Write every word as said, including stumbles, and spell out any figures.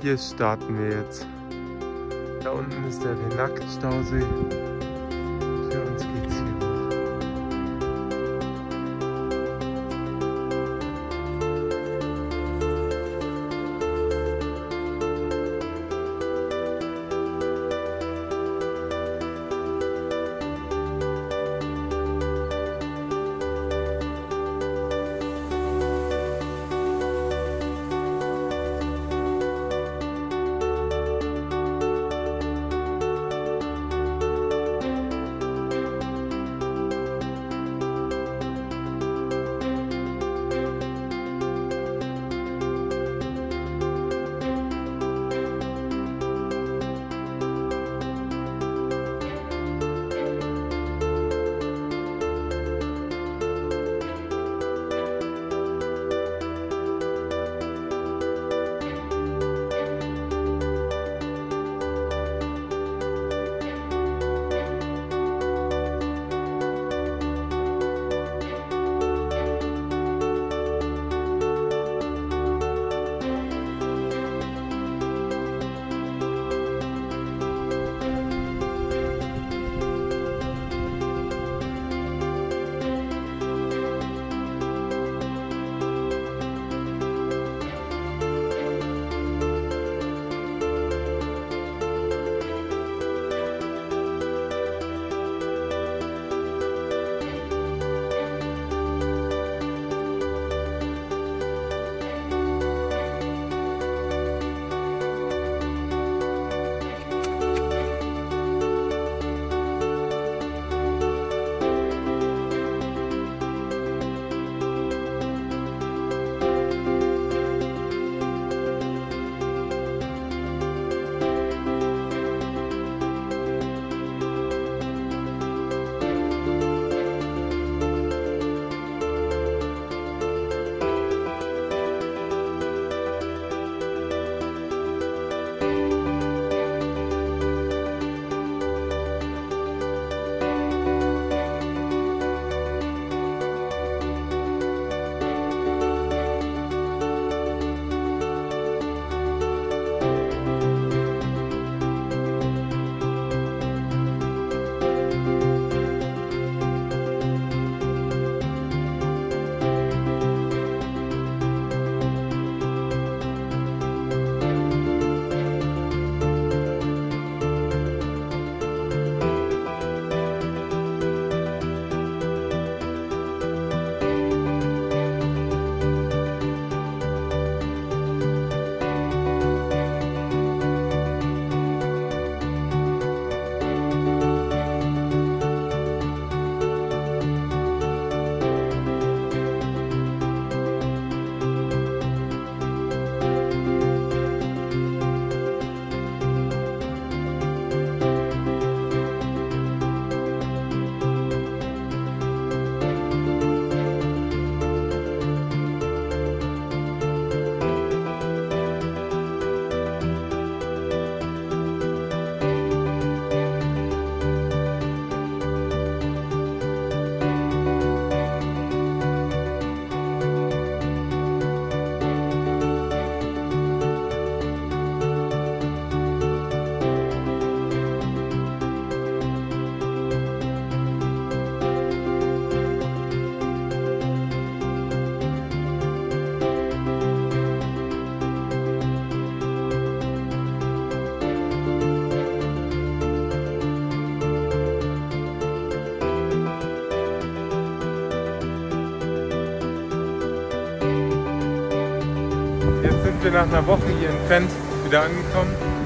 Hier starten wir jetzt. Da unten ist der Vernagt-Stausee. Für uns geht's hier . Jetzt sind wir nach einer Woche hier in Vent wieder angekommen.